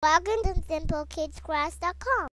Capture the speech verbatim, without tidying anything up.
Welcome to simple kids crafts dot com.